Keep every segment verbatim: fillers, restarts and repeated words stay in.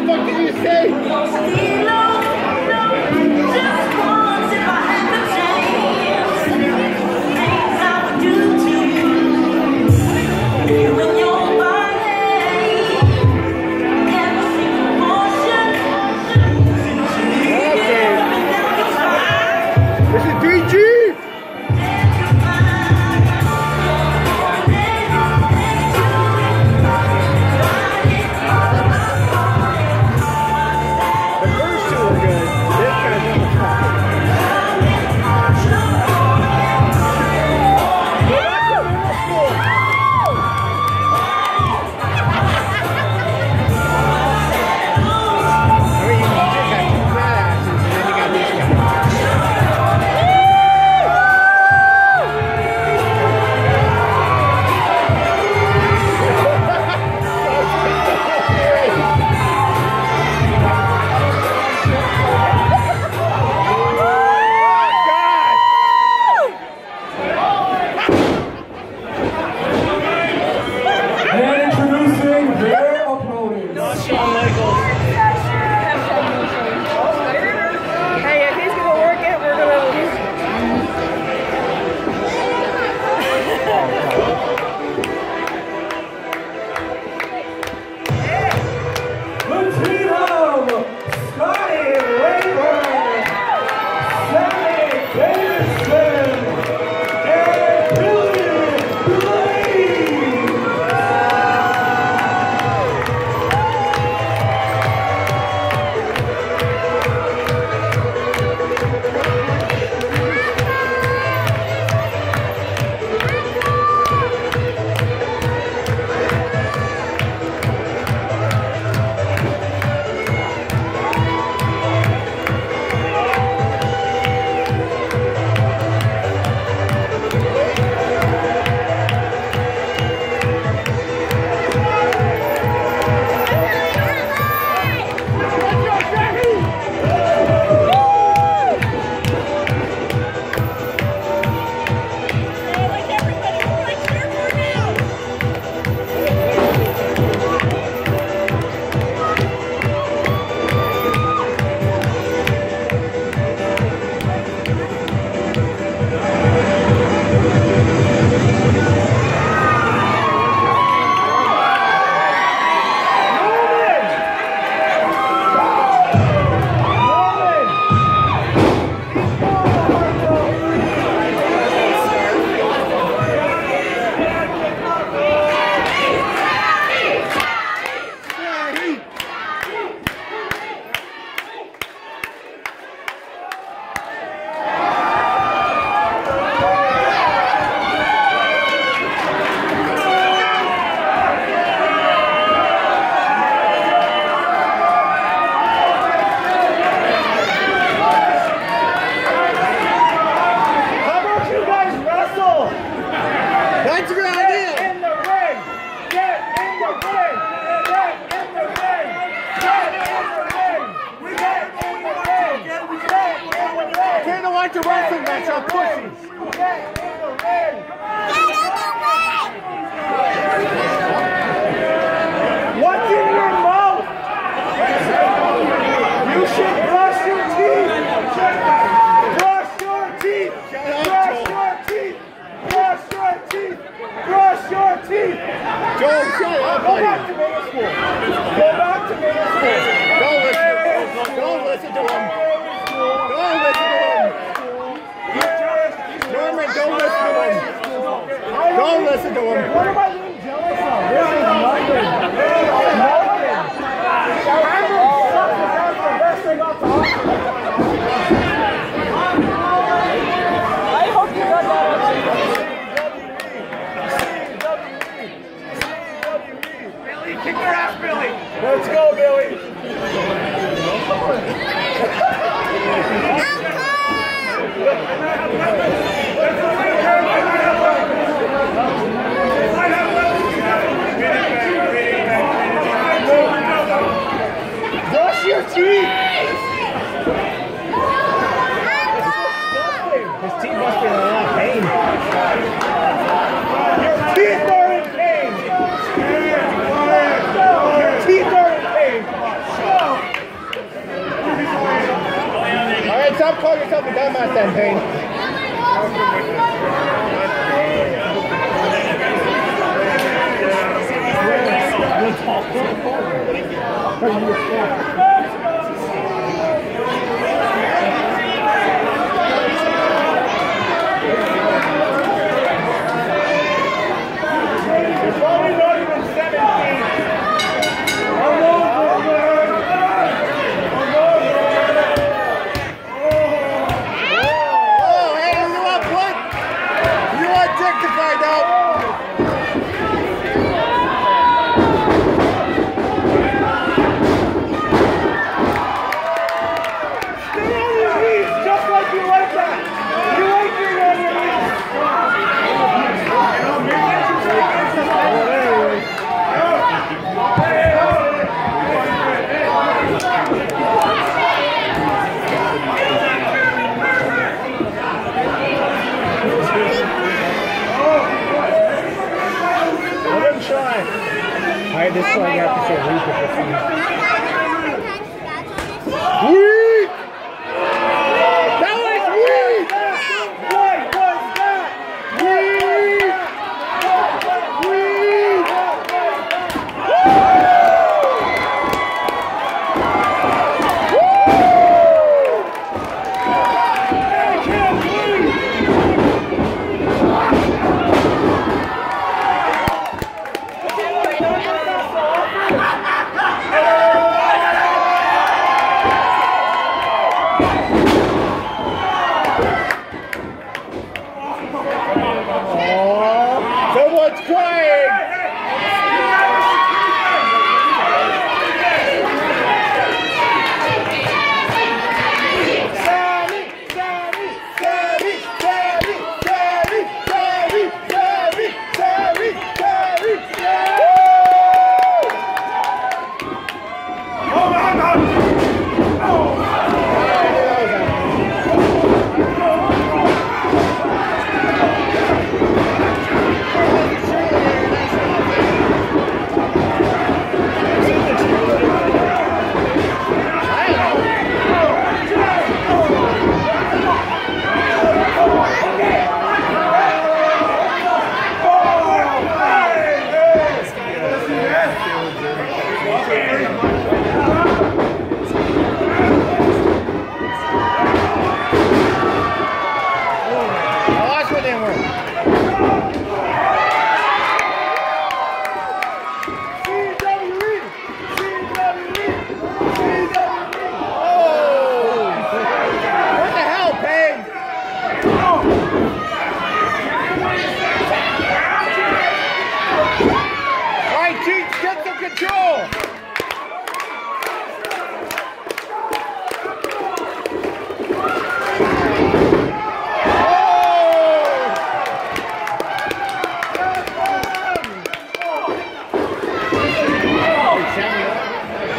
the fuck did you say? Your teeth are in pain. Your teeth are in pain. Come on, Sanjay. I this song I have to say weak at the scene. Weak! That was weak! What was that? Weak! Weak!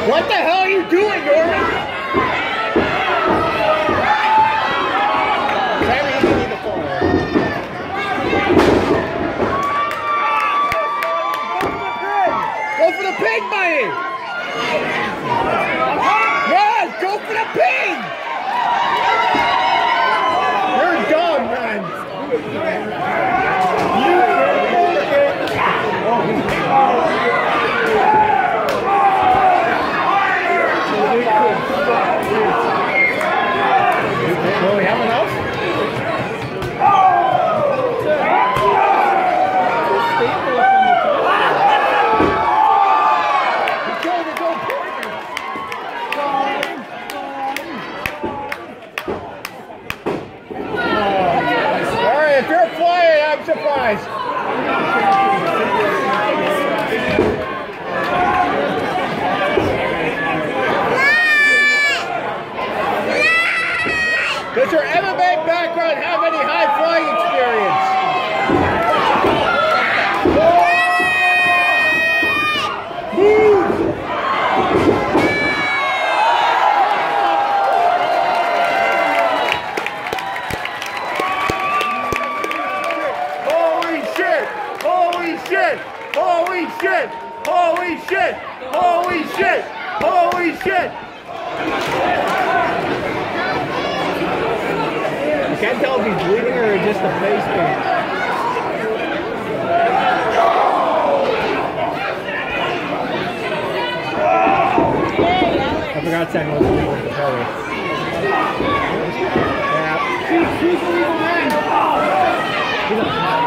What the hell are you doing, Norman? Sammy, you need to fall there. Go for the pig, buddy! Yes, go for the pig! You're dumb, man. You Oh, we have enough? Alright, if you're a player, I'm surprised. Does your M M A background have any high-flying experience? Holy shit! Holy shit! Holy shit! Holy shit! Holy shit! Holy shit! Holy shit! Holy shit! can't tell if he's bleeding or just a face paint. I forgot to was with the color. Yeah. He's a